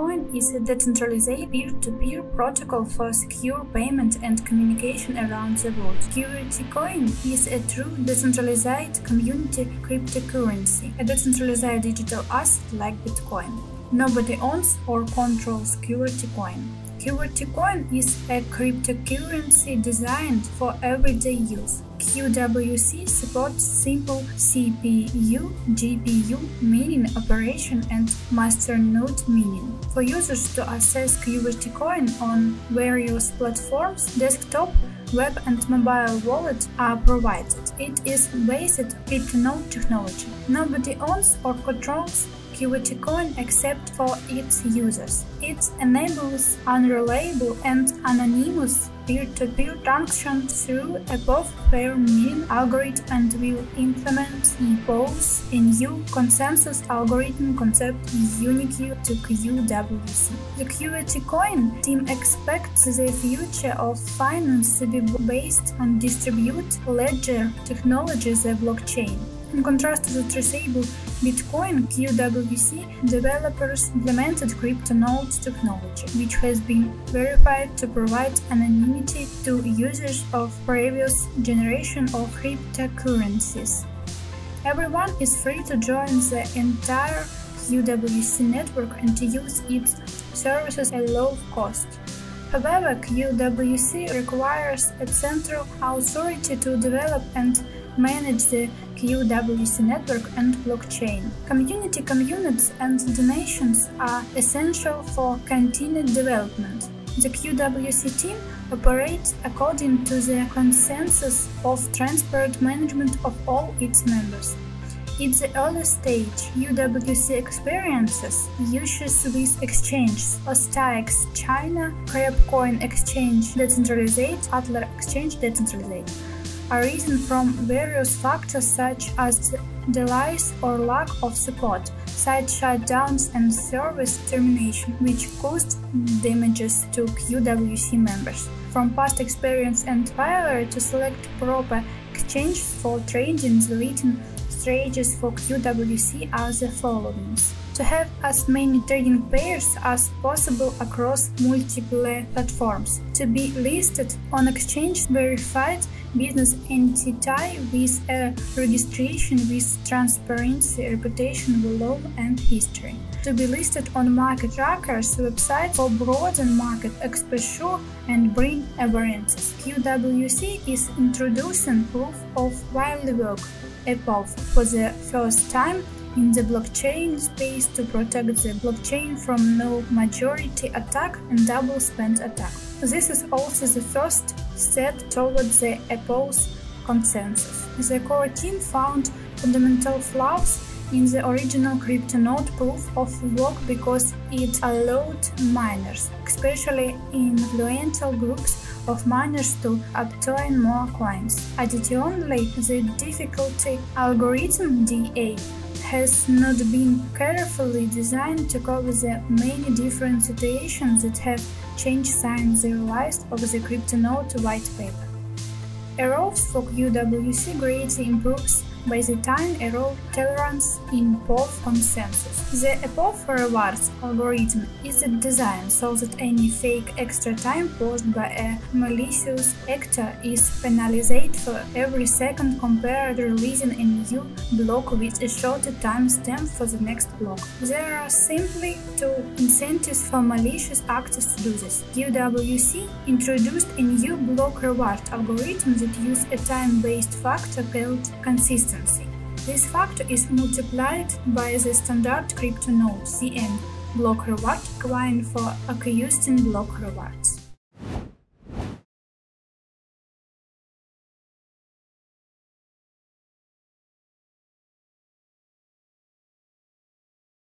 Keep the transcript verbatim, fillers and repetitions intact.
Qwertycoin is a decentralized peer-to-peer protocol for secure payment and communication around the world. Qwertycoin is a true decentralized community cryptocurrency, a decentralized digital asset like Bitcoin. Nobody owns or controls Qwertycoin. Qwertycoin is a cryptocurrency designed for everyday use. Q W C supports simple C P U, G P U mining operation and master node mining. For users to access Qwertycoin on various platforms, desktop, web and mobile wallets are provided. It is based on CryptoNote technology. Nobody owns or controls Qwertycoin except for its users. It enables unreliable and anonymous peer-to-peer transactions through above fair mining algorithm and will implement E P O S, a new consensus algorithm concept unique to Q W C. The Qwertycoin team expects the future of finance to be based on distributed ledger technologies and blockchain. In contrast to the traceable Bitcoin, Q W C developers implemented CryptoNote technology, which has been verified to provide anonymity to users of previous generation of cryptocurrencies. Everyone is free to join the entire Q W C network and to use its services at low cost. However, Q W C requires a central authority to develop and manage the Q W C network and blockchain. Community communities and donations are essential for continued development. The Q W C team operates according to the consensus of transparent management of all its members. At the early stage, Q W C experiences issues with exchanges Ostex China, Crabcoin Exchange Decentralized, Adler Exchange Decentralized, arisen from various factors such as delays or lack of support, site shutdowns and service termination, which caused damages to Q W C members. From past experience and failure to select proper exchanges for trading, the leading strategies for Q W C are the following. To have as many trading pairs as possible across multiple platforms. To be listed on exchange verified business entity with a registration with transparency, reputation, law and history. To be listed on market trackers website for broaden market exposure and bring awareness. Q W C is introducing proof of value work (E P O S) for the first time in the blockchain space to protect the blockchain from no majority attack and double spend attack. This is also the first step towards the E P O S consensus. The core team found fundamental flaws in the original CryptoNote proof of work because it allowed miners, especially influential groups of miners, to obtain more coins. Additionally, the difficulty algorithm D A has not been carefully designed to cover the many different situations that have changed since the release of the CryptoNote white paper. E P O S for Q W C greatly improves by the time error tolerance in E P O S consensus. The E P O S rewards algorithm is designed so that any fake extra time caused by a malicious actor is penalized for every second compared to releasing a new block with a shorter timestamp for the next block. There are simply two incentives for malicious actors to do this. Q W C introduced a new block reward algorithm that uses a time-based factor called consistency. This factor is multiplied by the standard CryptoNote C N block reward coin for accusing block rewards.